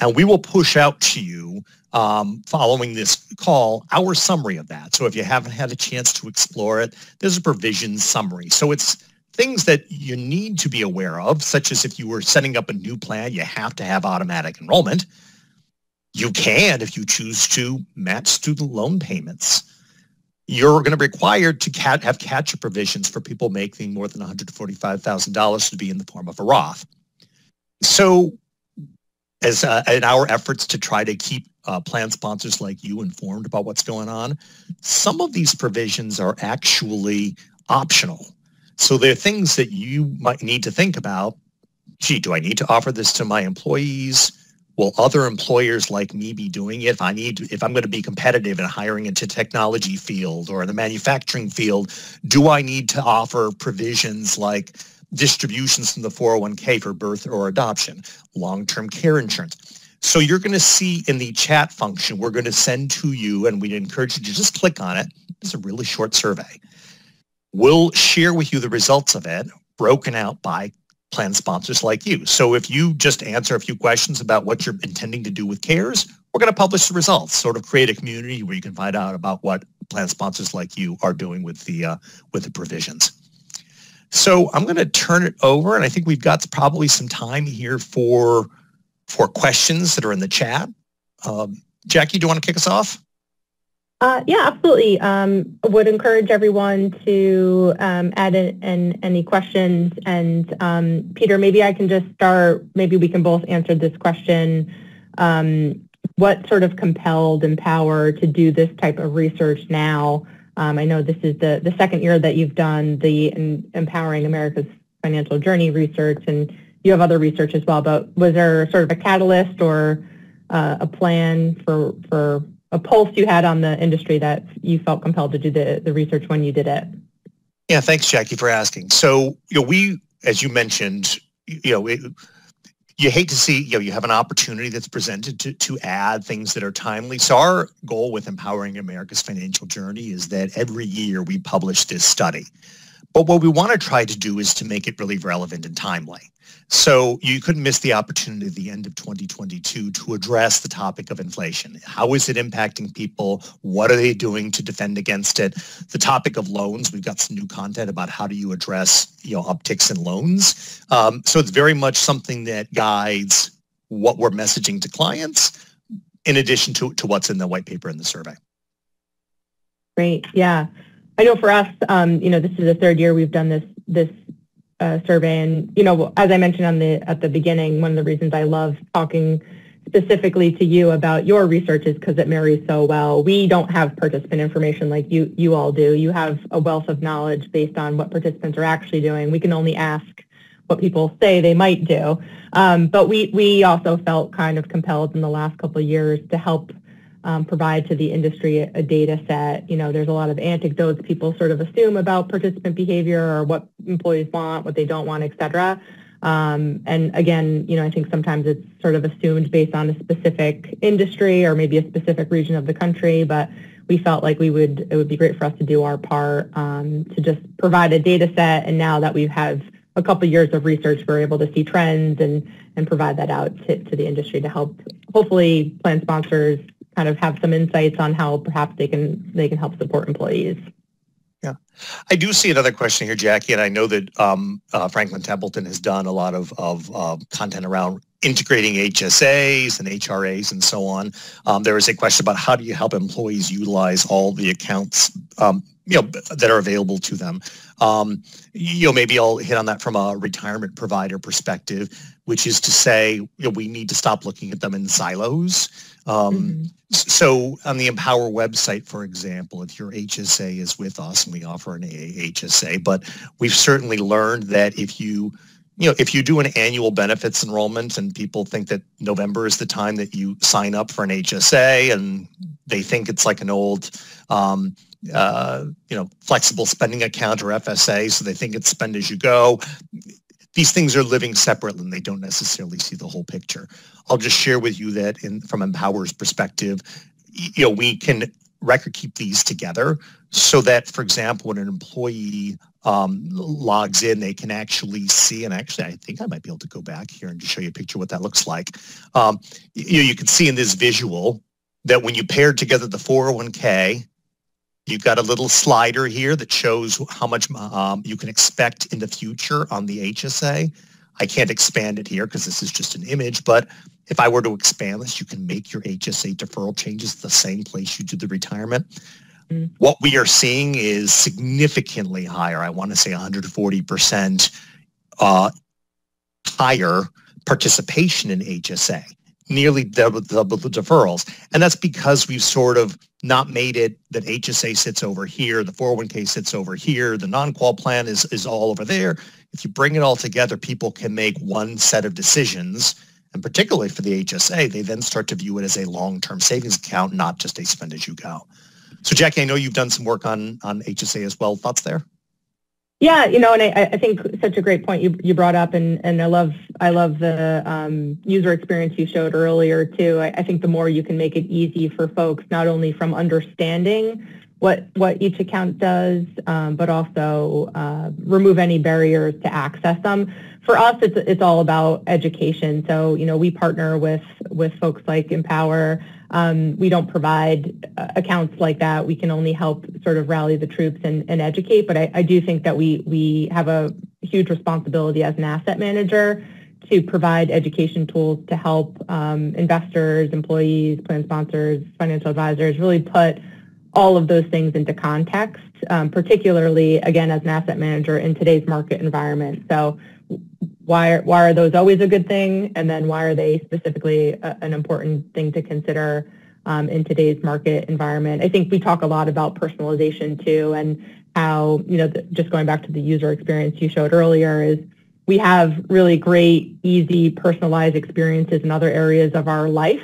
And we will push out to you um, following this call, our summary of that. So if you haven't had a chance to explore it, there's a provision summary. So it's things that you need to be aware of, such as if you were setting up a new plan, you have to have automatic enrollment. You can, if you choose to, match student loan payments. You're going to be required to cat have catch-up provisions for people making more than one hundred forty-five thousand dollars to be in the form of a Roth. So as uh, in our efforts to try to keep uh, plan sponsors like you informed about what's going on, some of these provisions are actually optional. So they're things that you might need to think about. Gee, do I need to offer this to my employees? will other employers like me be doing it? If I need to, if I'm going to be competitive in hiring into technology field or in the manufacturing field, do I need to offer provisions like distributions from the four oh one K for birth or adoption, long-term care insurance? So you're going to see in the chat function, we're going to send to you, and we'd encourage you to just click on it. It's a really short survey. We'll share with you the results of it, broken out by plan sponsors like you. So if you just answer a few questions about what you're intending to do with CARES, we're going to publish the results, sort of create a community where you can find out about what plan sponsors like you are doing with the, uh, with the provisions. So I'm going to turn it over, and I think we've got probably some time here for, for questions that are in the chat. Um, Jackie, do you want to kick us off? Uh, yeah, absolutely. Um, would encourage everyone to um, add in, in any questions. And um, Peter, maybe I can just start, maybe we can both answer this question. Um, what sort of compelled Empower to do this type of research now? Um, I know this is the, the second year that you've done the in, Empowering America's Financial Journey research, and you have other research as well, but was there sort of a catalyst or uh, a plan for, for a pulse you had on the industry that you felt compelled to do the, the research when you did it? Yeah, thanks, Jackie, for asking. So, you know, we, as you mentioned, you know, it, you hate to see, you know, you have an opportunity that's presented to, to add things that are timely. So our goal with Empowering America's Financial Journey is that every year we publish this study. But what we want to try to do is to make it really relevant and timely. So you couldn't miss the opportunity at the end of twenty twenty-two to address the topic of inflation. How is it impacting people? What are they doing to defend against it? The topic of loans, we've got some new content about how do you address, you know, upticks in loans. Um, so it's very much something that guides what we're messaging to clients in addition to, to what's in the white paper and the survey. Great. Yeah. I know for us, um, you know, this is the third year we've done this, this Uh, survey, and you know, as I mentioned on the at the beginning, one of the reasons I love talking specifically to you about your research is because it marries so well. We don't have participant information like you you all do. You have a wealth of knowledge based on what participants are actually doing. We can only ask what people say they might do, um, but we we also felt kind of compelled in the last couple of years to help um, provide to the industry a, a data set. You know, there's a lot of anecdotes people sort of assume about participant behavior or what employees want, what they don't want, et cetera. Um, and again, you know, I think sometimes it's sort of assumed based on a specific industry or maybe a specific region of the country, but we felt like we would, it would be great for us to do our part um, to just provide a data set. And now that we have a couple years of research, we're able to see trends and, and provide that out to, to the industry to help hopefully plan sponsors kind of have some insights on how perhaps they can they can help support employees. Yeah, I do see another question here, Jackie, and I know that um, uh, Franklin Templeton has done a lot of of uh, content around integrating H S As and H R As and so on. Um, there is a question about how do you help employees utilize all the accounts um, you know that are available to them. Um, you know, maybe I'll hit on that from a retirement provider perspective, which is to say, you know, we need to stop looking at them in silos. Um, mm-hmm. So on the Empower website, for example, if your H S A is with us, and we offer an H S A, but we've certainly learned that if you, you know, if you do an annual benefits enrollment and people think that November is the time that you sign up for an H S A, and they think it's like an old, um, uh, you know, flexible spending account or F S A, so they think it's spend as you go. These things are living separately, and they don't necessarily see the whole picture. I'll just share with you that in, from Empower's perspective, you know, we can record keep these together so that, for example, when an employee um, logs in, they can actually see, and actually I think I might be able to go back here and just show you a picture of what that looks like. Um, you know, you can see in this visual that when you paired together the four oh one K, you've got a little slider here that shows how much um, you can expect in the future on the H S A. I can't expand it here because this is just an image, but if I were to expand this, you can make your H S A deferral changes the same place you do the retirement. Mm-hmm. What we are seeing is significantly higher. I want to say one hundred forty percent uh, higher participation in H S A, nearly double, double the deferrals. And that's because we've sort of not made it that H S A sits over here, the four oh one K sits over here, the non-qual plan is, is all over there. If you bring it all together, people can make one set of decisions and particularly for the H S A, they then start to view it as a long-term savings account, not just a spend-as-you-go. So, Jackie, I know you've done some work on, on H S A as well. Thoughts there? Yeah, you know, and I, I think such a great point you, you brought up, and, and I love I love the um, user experience you showed earlier, too. I, I think the more you can make it easy for folks, not only from understanding what what each account does, um, but also uh, remove any barriers to access them. For us, it's it's all about education. So, you know, we partner with with folks like Empower. Um, we don't provide uh, accounts like that. We can only help sort of rally the troops and, and educate. But I, I do think that we we have a huge responsibility as an asset manager to provide education tools to help um, investors, employees, plan sponsors, financial advisors really put all of those things into context, um, particularly, again, as an asset manager in today's market environment. So why are, why are those always a good thing? And then why are they specifically a, an important thing to consider um, in today's market environment? I think we talk a lot about personalization too, and how, you know, the, just going back to the user experience you showed earlier, is we have really great, easy, personalized experiences in other areas of our life.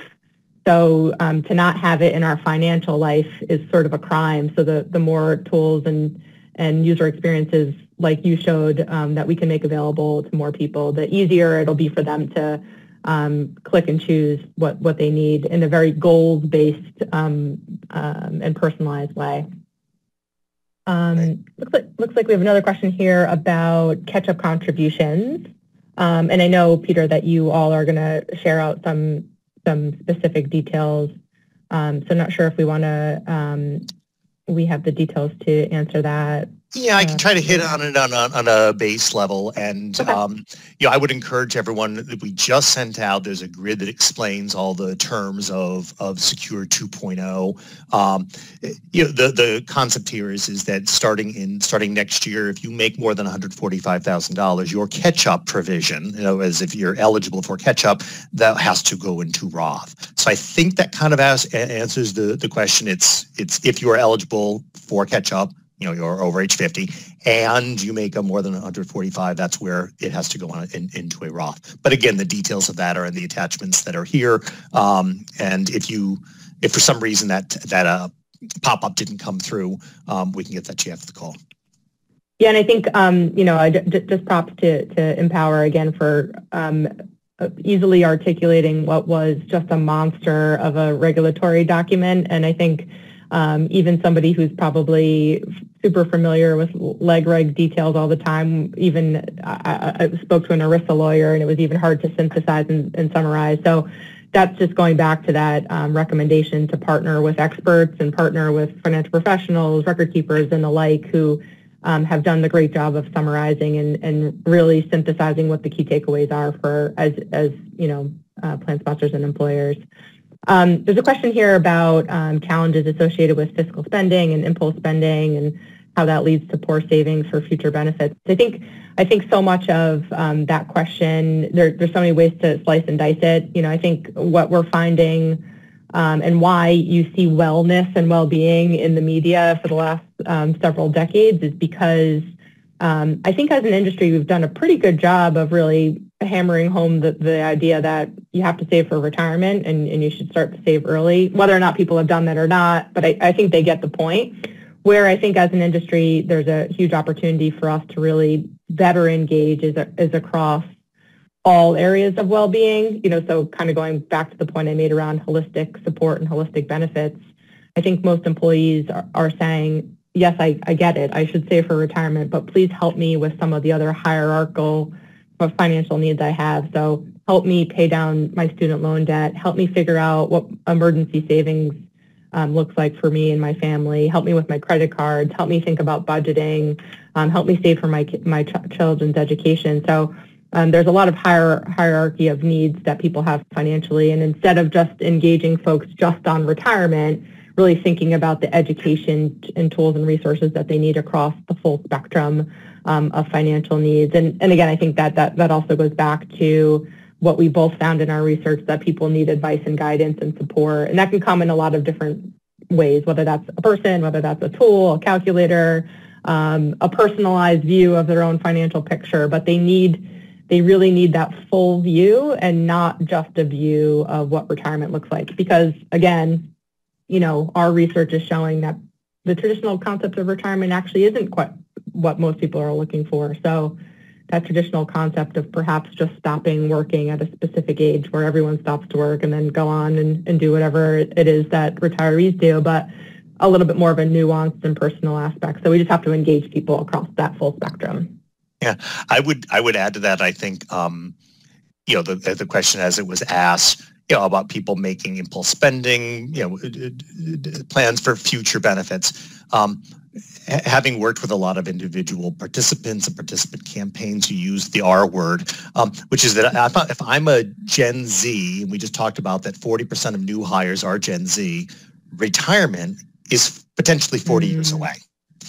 So um, to not have it in our financial life is sort of a crime. So the, the more tools and, and user experiences like you showed um, that we can make available to more people, the easier it'll be for them to um, click and choose what, what they need in a very goals-based um, um, and personalized way. Um, right. looks, like, looks like we have another question here about catch-up contributions. Um, and I know, Peter, that you all are going to share out some some specific details. Um, so not sure if we want to, um, we have the details to answer that. Yeah, I can try to hit on it on a, on a base level. And, okay. um, you know, I would encourage everyone that we just sent out, there's a grid that explains all the terms of, of Secure two point oh. Um, you know, the, the concept here is, is that starting in starting next year, if you make more than one hundred forty-five thousand dollars, your catch-up provision, you know, as if you're eligible for catch-up, that has to go into Roth. So I think that kind of as, answers the, the question. It's, it's if you are eligible for catch-up, you know, you're over age fifty, and you make a more than one hundred forty-five, that's where it has to go on in, into a Roth. But again, the details of that are in the attachments that are here. Um, and if you, if for some reason that that uh, pop-up didn't come through, um, we can get that to you after the call. Yeah, and I think, um, you know, I d just props to, to Empower again for um, easily articulating what was just a monster of a regulatory document. And I think um, even somebody who's probably super familiar with leg reg details all the time. Even I, I spoke to an ERISA lawyer, and it was even hard to synthesize and, and summarize. So that's just going back to that um, recommendation to partner with experts and partner with financial professionals, record keepers, and the like, who um, have done the great job of summarizing and, and really synthesizing what the key takeaways are for as as you know uh, plan sponsors and employers. Um, there's a question here about um, challenges associated with fiscal spending and impulse spending, and how that leads to poor savings for future benefits. I think I think so much of um, that question. There, there's so many ways to slice and dice it. You know, I think what we're finding um, and why you see wellness and well-being in the media for the last um, several decades is because um, I think as an industry we've done a pretty good job of really hammering home the, the idea that you have to save for retirement and, and you should start to save early, whether or not people have done that or not. But I, I think they get the point, where I think as an industry, there's a huge opportunity for us to really better engage is, is across all areas of well-being. You know, so kind of going back to the point I made around holistic support and holistic benefits, I think most employees are, are saying, yes, I, I get it. I should save for retirement, but please help me with some of the other hierarchical what financial needs I have. So help me pay down my student loan debt. Help me figure out what emergency savings um, looks like for me and my family. Help me with my credit cards. Help me think about budgeting. Um, help me save for my my ch children's education. So um, there's a lot of hier hierarchy of needs that people have financially. And instead of just engaging folks just on retirement, really thinking about the education and tools and resources that they need across the full spectrum Um, of financial needs. And, and again, I think that, that that also goes back to what we both found in our research, that people need advice and guidance and support. And that can come in a lot of different ways, whether that's a person, whether that's a tool, a calculator, um, a personalized view of their own financial picture. But they need they really need that full view and not just a view of what retirement looks like. Because again, you know, our research is showing that the traditional concept of retirement actually isn't quite what most people are looking for. So that traditional concept of perhaps just stopping working at a specific age where everyone stops to work and then go on and, and do whatever it is that retirees do, but a little bit more of a nuanced and personal aspect. So we just have to engage people across that full spectrum. Yeah, I would I would add to that, I think, um, you know, the, the question as it was asked, you know, about people making impulse spending, you know, plans for future benefits. Um, having worked with a lot of individual participants and participant campaigns who use the R word, um, which is that if, if I'm a Gen Z, and we just talked about that forty percent of new hires are Gen Z, retirement is potentially forty mm. years away.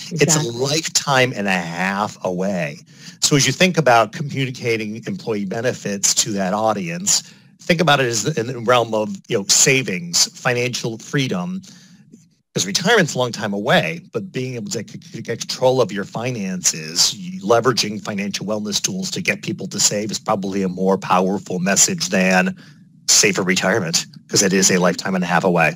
Exactly. It's a lifetime and a half away. So as you think about communicating employee benefits to that audience, think about it as in the realm of, you know, savings, financial freedom, because retirement's a long time away, but being able to get control of your finances, leveraging financial wellness tools to get people to save is probably a more powerful message than save for retirement, because it is a lifetime and a half away.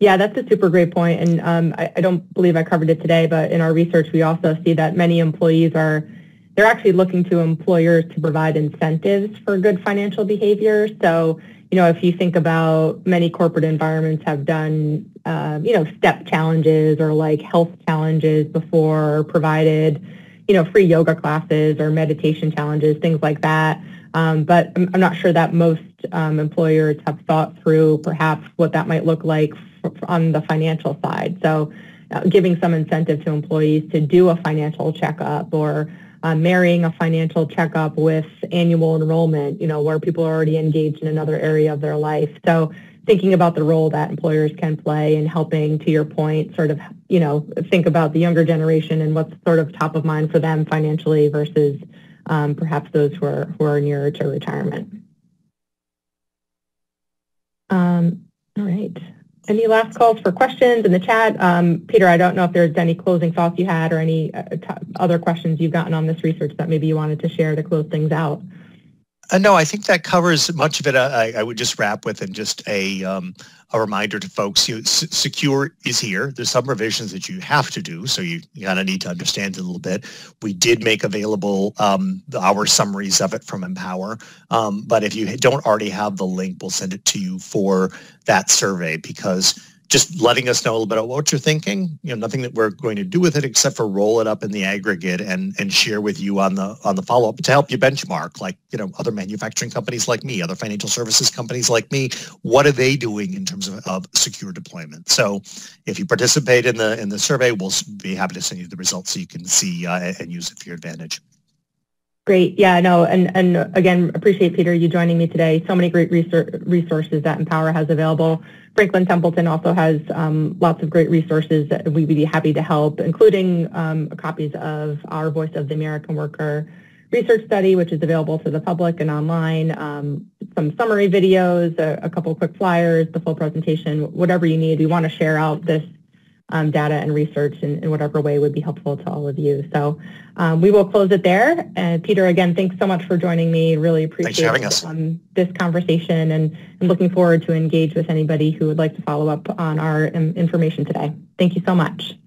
Yeah, that's a super great point. And um, I, I don't believe I covered it today, but in our research, we also see that many employees are, they're actually looking to employers to provide incentives for good financial behavior. So, you know, if you think about many corporate environments have done, uh, you know, step challenges or like health challenges before, or provided, you know, free yoga classes or meditation challenges, things like that. Um, but I'm, I'm not sure that most um, employers have thought through perhaps what that might look like on the financial side. So uh, giving some incentive to employees to do a financial checkup or uh, marrying a financial checkup with annual enrollment, you know, where people are already engaged in another area of their life. So thinking about the role that employers can play in helping, to your point, sort of, you know, think about the younger generation and what's sort of top of mind for them financially versus um, perhaps those who are, who are nearer to retirement. Um, all right. Any last calls for questions in the chat? Um, Peter, I don't know if there's any closing thoughts you had or any uh, other questions you've gotten on this research that maybe you wanted to share to close things out. Uh, no, I think that covers much of it. I, I would just wrap with and just a, um, a reminder to folks, you know, Secure is here. There's some revisions that you have to do, so you, you kind of need to understand it a little bit. We did make available um, our summaries of it from Empower, um, but if you don't already have the link, we'll send it to you for that survey, because just letting us know a little bit about what you're thinking, you know, nothing that we're going to do with it except for roll it up in the aggregate and and share with you on the on the follow-up to help you benchmark, like, you know, other manufacturing companies like me, other financial services companies like me, what are they doing in terms of, of secure deployment? So if you participate in the in the survey, we'll be happy to send you the results so you can see uh, and use it for your advantage. Great. Yeah, no, and, and again, appreciate, Peter, you joining me today. So many great resources that Empower has available. Franklin Templeton also has um, lots of great resources that we'd be happy to help, including um, copies of our Voice of the American Worker research study, which is available to the public and online, um, some summary videos, a, a couple of quick flyers, the full presentation, whatever you need. We want to share out this Um, data and research in, in whatever way would be helpful to all of you. So um, we will close it there. And uh, Peter, again, thanks so much for joining me. Really appreciate um, this conversation, and I'm looking forward to engage with anybody who would like to follow up on our um, information today. Thank you so much.